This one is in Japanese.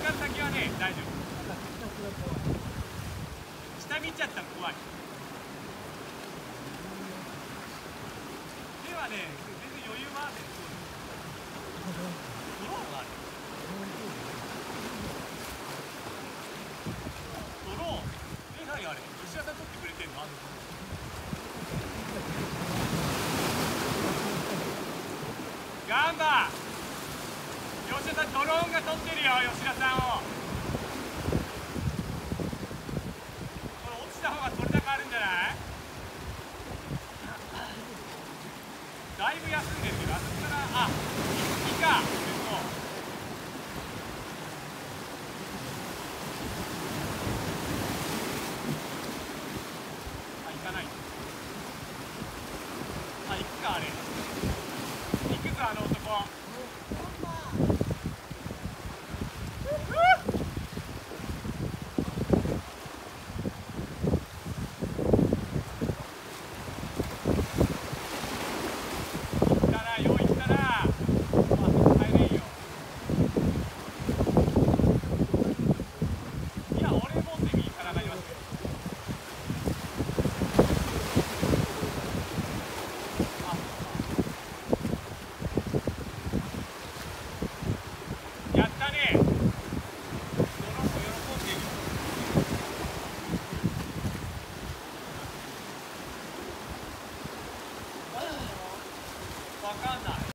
かる先はね、大丈夫。下見ちゃったら怖い。手はね、全然余裕もあるんです。ドローンがある。ドローン。え、何あれ？石田さん撮ってくれてんの？あの。吉田さん、ドローンが撮ってるよ、吉田さん。